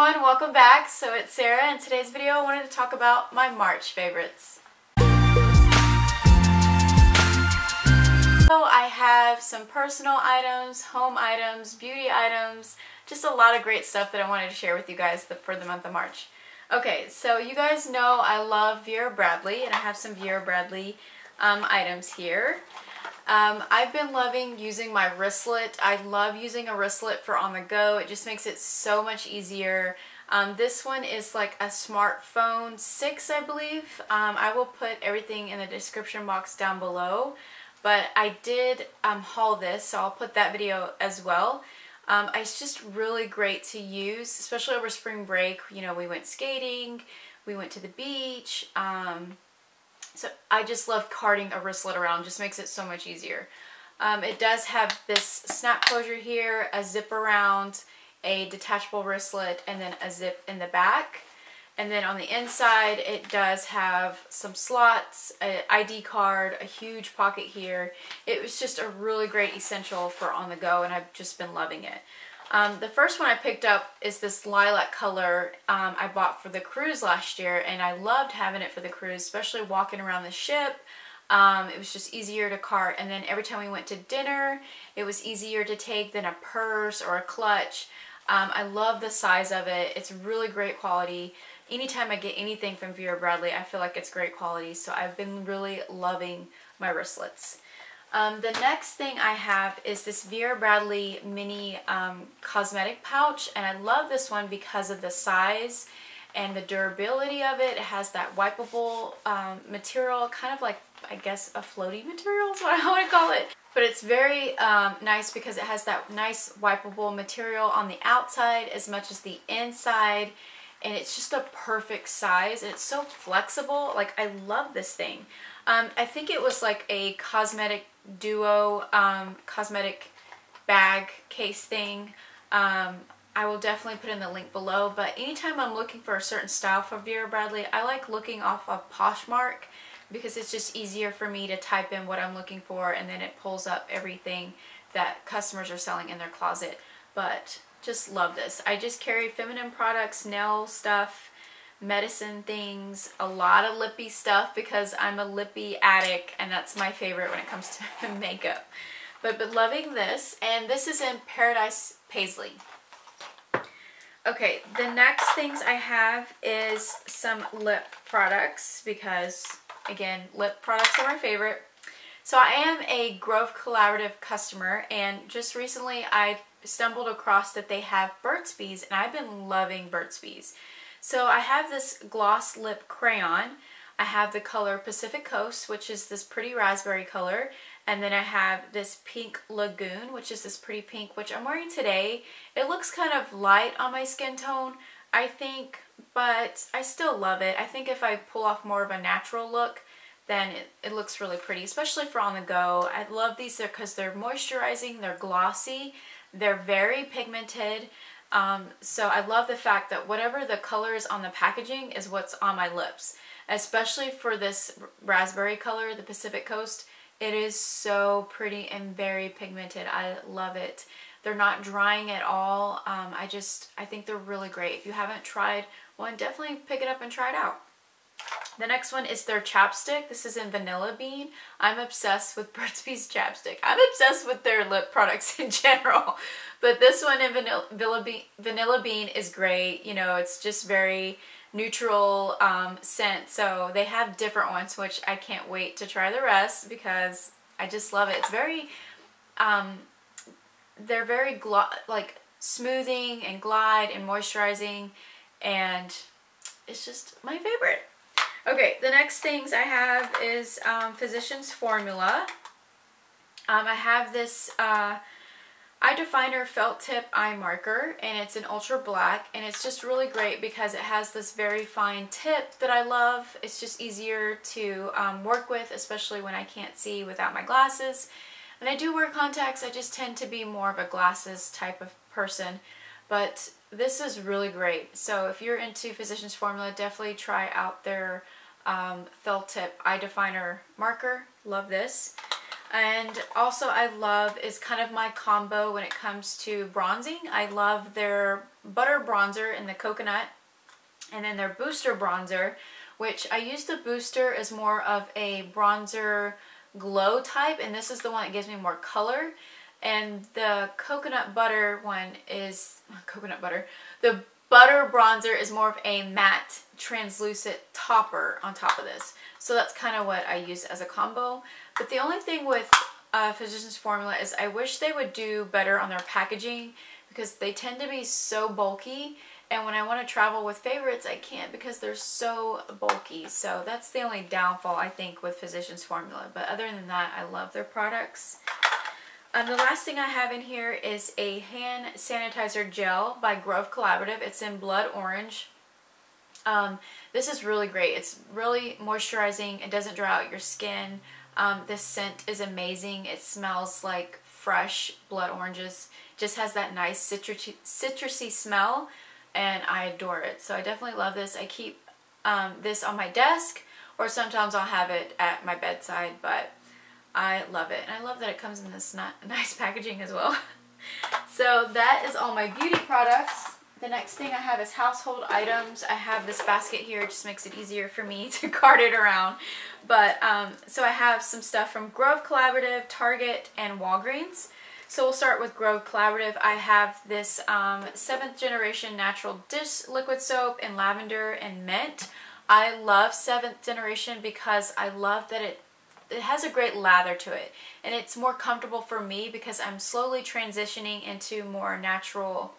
Everyone, welcome back. So it's Sarah, and today's video I wanted to talk about my March favorites. So I have some personal items, home items, beauty items, just a lot of great stuff that I wanted to share with you guys for the month of March. Okay, so you guys know I love Vera Bradley, and I have some Vera Bradley items here. I've been loving using my wristlet. I love using a wristlet for on the go. It just makes it so much easier. This one is like a smartphone 6, I believe. I will put everything in the description box down below. But I did haul this, so I'll put that video as well. It's just really great to use, especially over spring break. You know, we went skating, we went to the beach. So I just love carting a wristlet around, just makes it so much easier. It does have this snap closure here, a zip around, a detachable wristlet, and then a zip in the back. And then on the inside, it does have some slots, an ID card, a huge pocket here. It was just a really great essential for on the go, and I've just been loving it. The first one I picked up is this lilac color I bought for the cruise last year, and I loved having it for the cruise, especially walking around the ship. It was just easier to cart, and then every time we went to dinner, it was easier to take than a purse or a clutch. I love the size of it. It's really great quality. Anytime I get anything from Vera Bradley, I feel like it's great quality, so I've been really loving my wristlets. The next thing I have is this Vera Bradley mini cosmetic pouch, and I love this one because of the size and the durability of it. It has that wipeable material, kind of like, I guess, a floaty material is what I want to call it. But it's very nice because it has that nice wipeable material on the outside as much as the inside, and it's just the perfect size, and it's so flexible. Like, I love this thing. I think it was like a cosmetic duo, cosmetic bag case thing. I will definitely put in the link below, but anytime I'm looking for a certain style for Vera Bradley, I like looking off of Poshmark because it's just easier for me to type in what I'm looking for, and then it pulls up everything that customers are selling in their closet. But just love this. I just carry feminine products, nail stuff, medicine things, a lot of lippy stuff because I'm a lippy addict, and that's my favorite when it comes to makeup. But loving this, and this is in Paradise Paisley. Okay, the next things I have is some lip products because, again, lip products are my favorite. So I am a Grove Collaborative customer, and just recently I stumbled across that they have Burt's Bees, and I've been loving Burt's Bees. So I have this gloss lip crayon. I have the color Pacific Coast, which is this pretty raspberry color. And then I have this pink Lagoon, which is this pretty pink, which I'm wearing today. It looks kind of light on my skin tone, I think, but I still love it. I think if I pull off more of a natural look, then it looks really pretty, especially for on the go. I love these because they're moisturizing, they're glossy, they're very pigmented. So I love the fact that whatever the color is on the packaging is what's on my lips, especially for this raspberry color, the Pacific Coast. It is so pretty and very pigmented. I love it. They're not drying at all. I think they're really great. If you haven't tried one, definitely pick it up and try it out. The next one is their chapstick. This is in Vanilla Bean. I'm obsessed with Burt's Bees chapstick. I'm obsessed with their lip products in general. But this one in Vanilla Bean is great. You know, it's just very neutral scent. So they have different ones, which I can't wait to try the rest because I just love it. It's very, they're very like smoothing and glide and moisturizing, and it's just my favorite. Okay, the next things I have is Physician's Formula. I have this Eye Definer Felt Tip Eye Marker, and it's an ultra black, and it's just really great because it has this very fine tip that I love. It's just easier to work with, especially when I can't see without my glasses. And I do wear contacts, I just tend to be more of a glasses type of person. But this is really great. So if you're into Physician's Formula, definitely try out their felt tip eye definer marker. Love this. And also I love is kind of my combo when it comes to bronzing. I love their butter bronzer in the coconut, and then their booster bronzer, which I use the booster as more of a bronzer glow type, and this is the one that gives me more color. And the coconut butter one is coconut butter. The butter bronzer is more of a matte translucent topper on top of this. So that's kind of what I use as a combo. But the only thing with Physician's Formula is I wish they would do better on their packaging, because they tend to be so bulky, and when I want to travel with favorites I can't because they're so bulky. So that's the only downfall I think with Physician's Formula. But other than that, I love their products. The last thing I have in here is a hand sanitizer gel by Grove Collaborative. It's in blood orange. This is really great. It's really moisturizing. It doesn't dry out your skin. This scent is amazing. It smells like fresh blood oranges. Just has that nice citrusy smell, and I adore it. So I definitely love this. I keep this on my desk, or sometimes I'll have it at my bedside, but I love it, and I love that it comes in this nice packaging as well. So that is all my beauty products. The next thing I have is household items. I have this basket here. It just makes it easier for me to cart it around. But so I have some stuff from Grove Collaborative, Target, and Walgreens. So we'll start with Grove Collaborative. I have this 7th Generation Natural Dish Liquid Soap in lavender and mint. I love 7th Generation because I love that it has a great lather to it, and it's more comfortable for me because I'm slowly transitioning into more natural,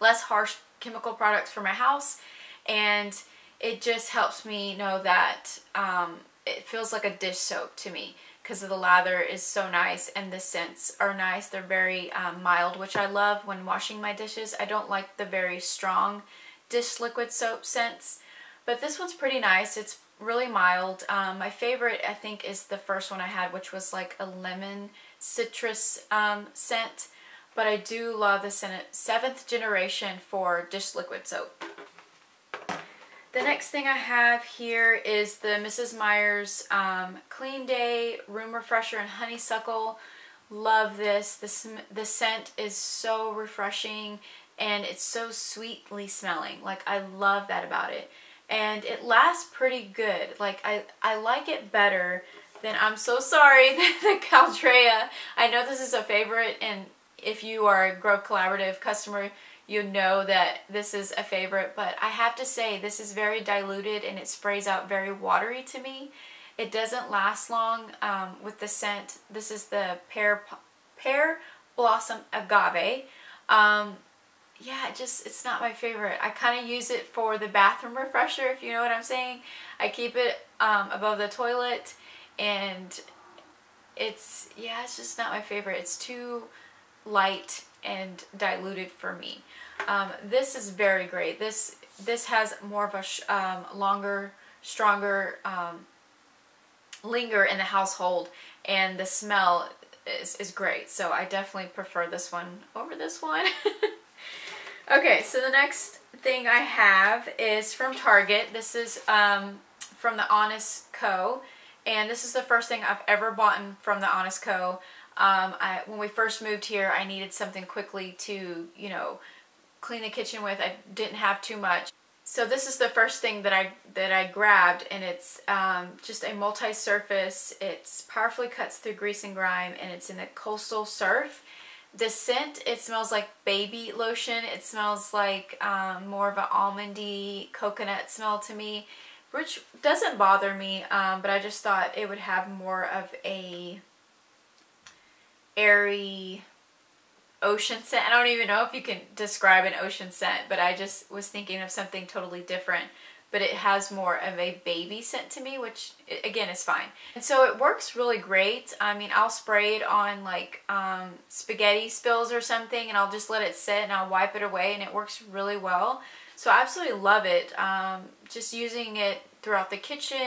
less harsh chemical products for my house, and it just helps me know that it feels like a dish soap to me because the lather is so nice and the scents are nice. They're very mild, which I love when washing my dishes. I don't like the very strong dish liquid soap scents, but this one's pretty nice. It's really mild. My favorite I think is the first one I had, which was like a lemon citrus scent, but I do love the 7th Generation for dish liquid soap. The next thing I have here is the Mrs. Meyers Clean Day Room Refresher and Honeysuckle. Love this. The scent is so refreshing, and it's so sweetly smelling. Like, I love that about it. And it lasts pretty good. Like, I like it better than, I'm so sorry, the Caldrea. I know this is a favorite, and if you are a Grove Collaborative customer, you know that this is a favorite, but I have to say this is very diluted and it sprays out very watery to me. It doesn't last long with the scent. This is the Pear Blossom Agave. Yeah, it's not my favorite. I kind of use it for the bathroom refresher, if you know what I'm saying. I keep it above the toilet, and it's just not my favorite. It's too light and diluted for me. This is very great. This has more of a longer, stronger linger in the household, and the smell is great. So I definitely prefer this one over this one. Okay, so the next thing I have is from Target. This is from the Honest Co., and this is the first thing I've ever bought from the Honest Co. When we first moved here, I needed something quickly to, clean the kitchen with. I didn't have too much. So this is the first thing that I grabbed, and it's just a multi-surface. It powerfully cuts through grease and grime, and it's in the Coastal Surf. The scent, it smells like baby lotion. It smells like more of an almondy coconut smell to me, which doesn't bother me, but I just thought it would have more of a airy ocean scent. I don't even know if you can describe an ocean scent, but I just was thinking of something totally different. But it has more of a baby scent to me, which, again, is fine. And so it works really great. I mean, I'll spray it on, like, spaghetti spills or something, and I'll just let it sit, and I'll wipe it away, and it works really well. So I absolutely love it. Just using it throughout the kitchen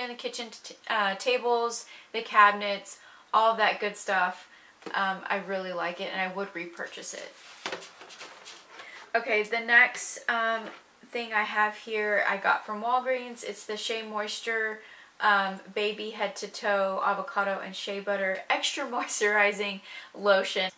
tables, the cabinets, all of that good stuff. I really like it, and I would repurchase it. Okay, the next thing I have here I got from Walgreens. It's the Shea Moisture Baby Head to Toe Avocado and Shea Butter Extra Moisturizing Lotion.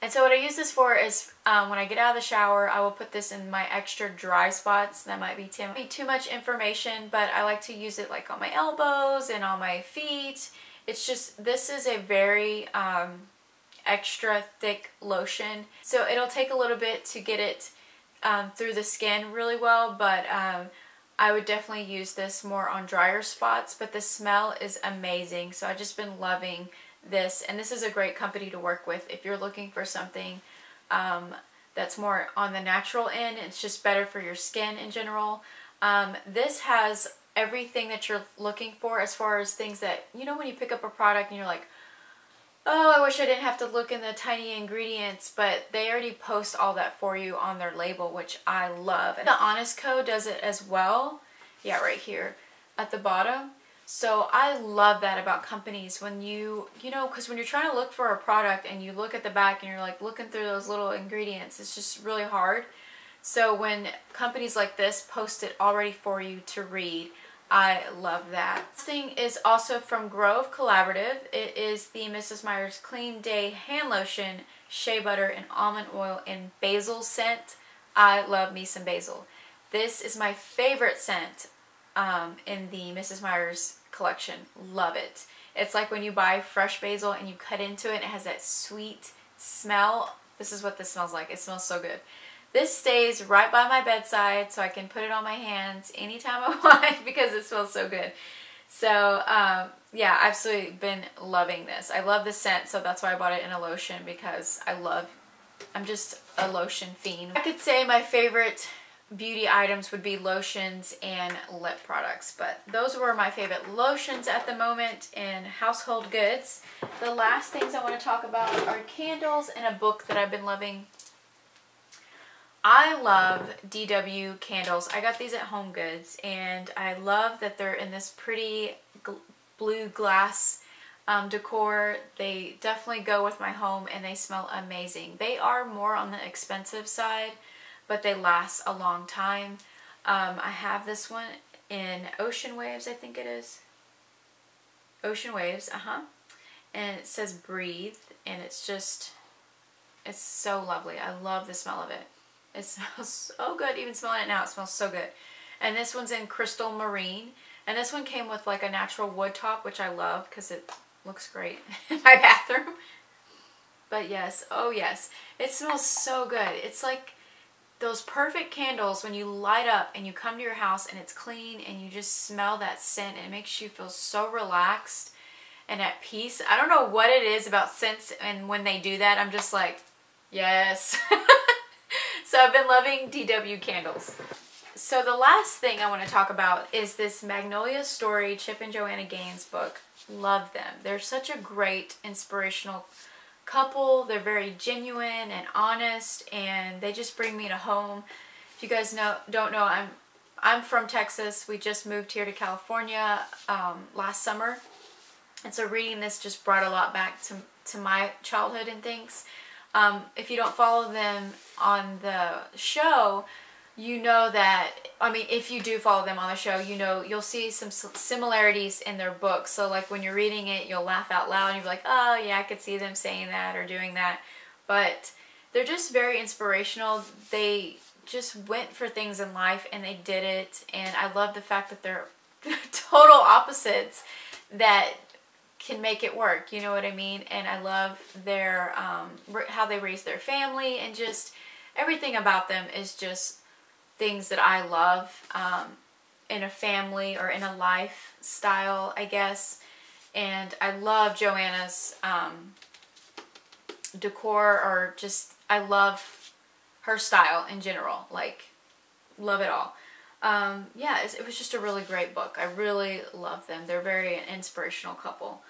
And so what I use this for is when I get out of the shower, I will put this in my extra dry spots. That might be too much information, but I like to use it like on my elbows and on my feet. It's just, this is a very extra thick lotion. So it'll take a little bit to get it through the skin really well, but I would definitely use this more on drier spots. But the smell is amazing. So I've just been loving this, and this is a great company to work with if you're looking for something that's more on the natural end. It's just better for your skin in general. This has everything that you're looking for as far as things that, you know, when you pick up a product and you're like, oh, I wish I didn't have to look in the tiny ingredients, but they already post all that for you on their label, which I love. And the Honest Co. does it as well. Yeah, right here at the bottom. So I love that about companies, when you know, because when you're trying to look for a product and you look at the back and you're like looking through those little ingredients, it's just really hard. So when companies like this post it already for you to read, I love that. This thing is also from Grove Collaborative. It is the Mrs. Meyers Clean Day Hand Lotion, Shea Butter and Almond Oil in Basil Scent. I love me some basil. This is my favorite scent in the Mrs. Meyers collection. Love it. It's like when you buy fresh basil and you cut into it, it has that sweet smell. This is what this smells like. It smells so good. This stays right by my bedside, so I can put it on my hands anytime I want because it smells so good. So yeah, I've absolutely been loving this. I love the scent, so that's why I bought it in a lotion, because I'm just a lotion fiend. I could say my favorite beauty items would be lotions and lip products, but those were my favorite lotions at the moment and household goods. The last things I want to talk about are candles and a book that I've been loving. I love DW Candles. I got these at Home Goods, and I love that they're in this pretty blue glass decor. They definitely go with my home, and they smell amazing. They are more on the expensive side, but they last a long time. I have this one in Ocean Waves, I think it is. Ocean Waves, and it says Breathe, and it's just, it's so lovely. I love the smell of it. It smells so good. Even smelling it now, it smells so good. And this one's in Crystal Marine, and this one came with like a natural wood top, which I love because it looks great in my bathroom. But yes, oh yes, it smells so good. It's like those perfect candles when you light up and you come to your house and it's clean and you just smell that scent, and it makes you feel so relaxed and at peace. I don't know what it is about scents, and when they do that, I'm just like, yes. So I've been loving DW Candles. So the last thing I want to talk about is this Magnolia Story Chip and Joanna Gaines book. Love them. They're such a great inspirational couple. They're very genuine and honest, and they just bring me to home. If you guys don't know, I'm from Texas. We just moved here to California last summer, and so reading this just brought a lot back to my childhood and things. If you don't follow them on the show, you know that, I mean, if you do follow them on the show, you know, you'll see some similarities in their books. So like when you're reading it, you'll laugh out loud and you'll be like, oh yeah, I could see them saying that or doing that. But they're just very inspirational. They just went for things in life and they did it. And I love the fact that they're total opposites that can make it work, you know what I mean? And I love their how they raise their family, and just everything about them is just things that I love in a family or in a lifestyle, I guess. And I love Joanna's decor, or just, I love her style in general, like love it all. Yeah, it was just a really great book. I really love them. They're very an inspirational couple.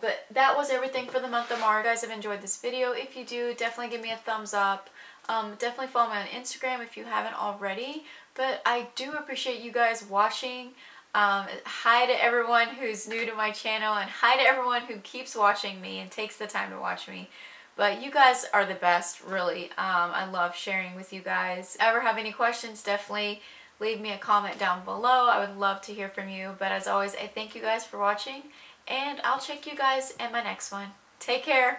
But that was everything for the month of March. You guys have enjoyed this video. If you do, definitely give me a thumbs up. Definitely follow me on Instagram if you haven't already. But I do appreciate you guys watching. Hi to everyone who's new to my channel, and hi to everyone who keeps watching me and takes the time to watch me. But you guys are the best, really. I love sharing with you guys. If you ever have any questions, definitely leave me a comment down below. I would love to hear from you. But as always, I thank you guys for watching, and I'll check you guys in my next one. Take care.